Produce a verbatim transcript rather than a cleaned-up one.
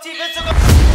activer ce...